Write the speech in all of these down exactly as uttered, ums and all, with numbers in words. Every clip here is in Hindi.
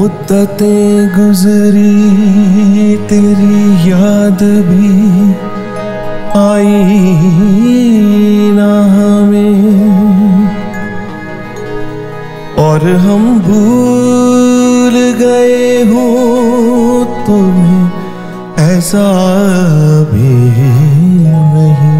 मुद्दतें गुजरी तेरी याद भी आई ना हमें, और हम भूल गए हो तुम्हें ऐसा भी नहीं।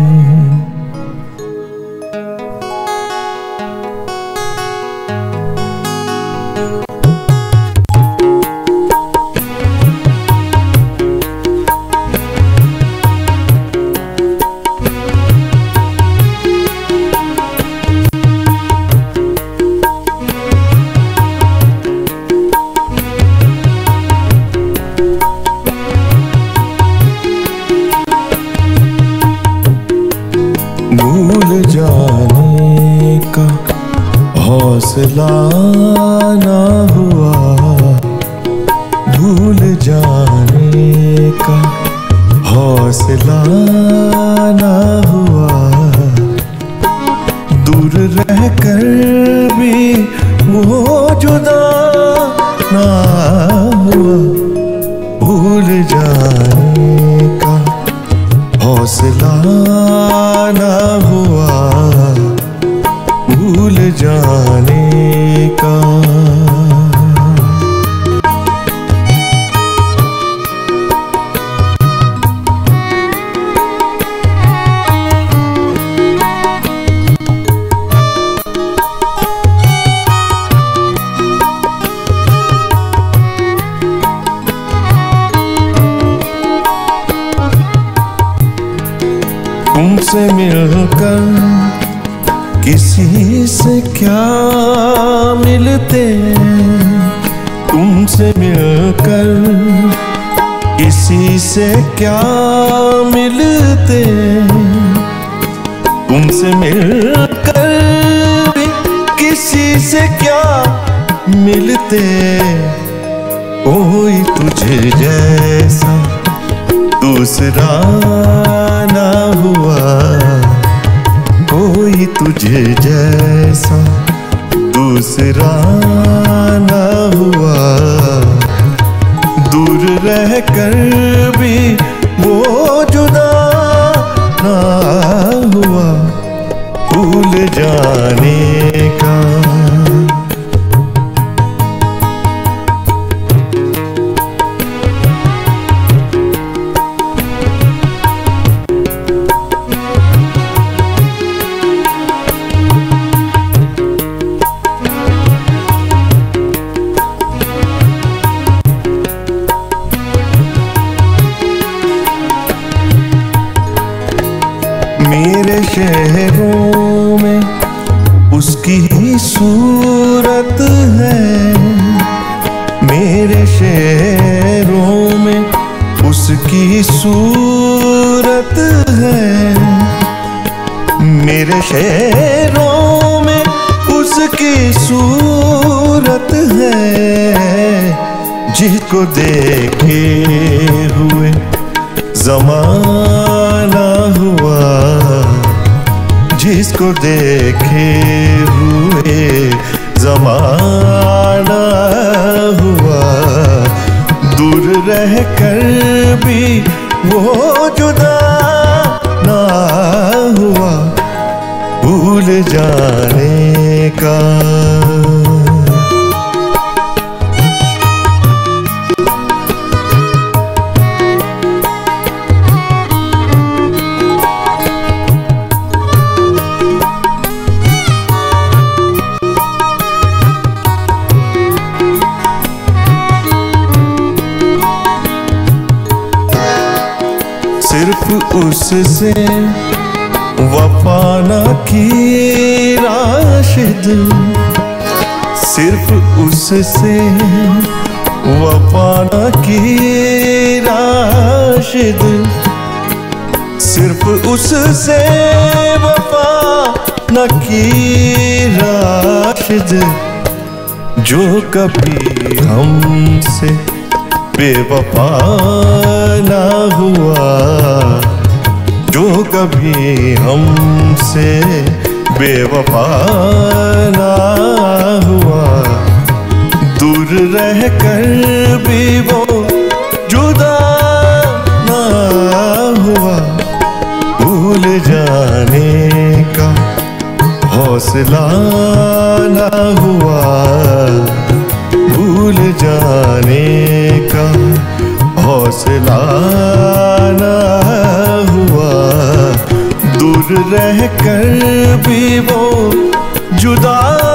हौसला ना हुआ भूल जाने का, हौसला ना हुआ दूर रह कर भी वो जुदा ना हुआ। भूल जाने का हौसला ना हुआ भूल जाने का। तुमसे मिलकर किसी से क्या मिलते, तुमसे मिलकर किसी से क्या मिलते, तुमसे मिलकर किसी से क्या मिलते। कोई तुझे जैसा दूसरा ना हुआ, कोई तुझे जैसा दूसरा ना हुआ। दूर रह कर भी वो जुदा ना हुआ। भूल जाने का शहरों में उसकी ही सूरत है, मेरे शहरों में उसकी ही सूरत है, मेरे शहरों में उसकी सूरत है। जिसको देखे हुए जमाना हुआ, जिसको देखे हुए जमाना हुआ। दूर रह कर भी वो जुदा ना हुआ। भूल जाने का सिर्फ उससे वफा ना की राशिद, सिर्फ उससे वफा ना की राशिद, सिर्फ उससे वफा ना की राशिद। जो कभी हमसे बेवफा ना हुआ, जो कभी हमसे बेवफा ना हुआ। दूर रह रह कर भी वो जुदा ना हुआ, भूल जाने का हौसला ना हुआ, भूल जाने का हौसला ना हुआ। दूर रह कर भी वो जुदा